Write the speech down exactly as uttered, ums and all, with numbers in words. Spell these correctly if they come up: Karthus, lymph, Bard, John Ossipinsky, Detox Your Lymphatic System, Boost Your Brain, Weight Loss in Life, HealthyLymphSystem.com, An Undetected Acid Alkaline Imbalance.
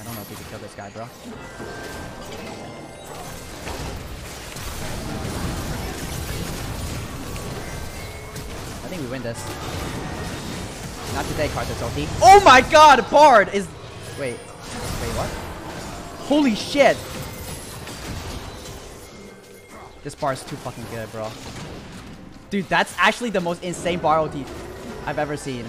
I don't know if we can kill this guy, bro. I think we win this. Not today, Karthus ulti. Oh my god, Bard is... Wait. Wait, what? Holy shit! This bar is too fucking good, bro. Dude, that's actually the most insane bar ulti I've ever seen.